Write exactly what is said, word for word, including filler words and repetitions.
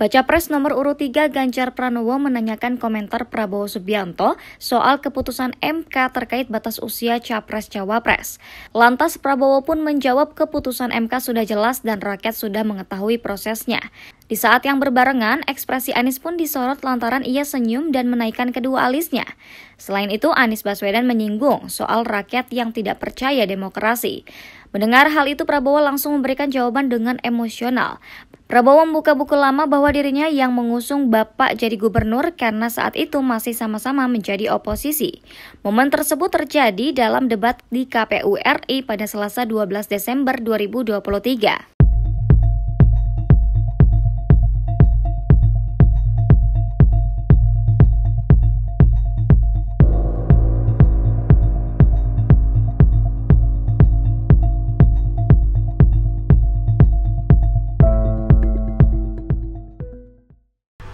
Baca Pres nomor urut tiga Ganjar Pranowo menanyakan komentar Prabowo Subianto soal keputusan M K terkait batas usia Capres-Cawapres. Lantas Prabowo pun menjawab keputusan M K sudah jelas dan rakyat sudah mengetahui prosesnya. Di saat yang berbarengan, ekspresi Anies pun disorot lantaran ia senyum dan menaikkan kedua alisnya. Selain itu, Anies Baswedan menyinggung soal rakyat yang tidak percaya demokrasi. Mendengar hal itu, Prabowo langsung memberikan jawaban dengan emosional. Prabowo membuka buku lama bahwa dirinya yang mengusung Bapak jadi gubernur karena saat itu masih sama-sama menjadi oposisi. Momen tersebut terjadi dalam debat di K P U R I pada Selasa dua belas Desember dua ribu dua puluh tiga.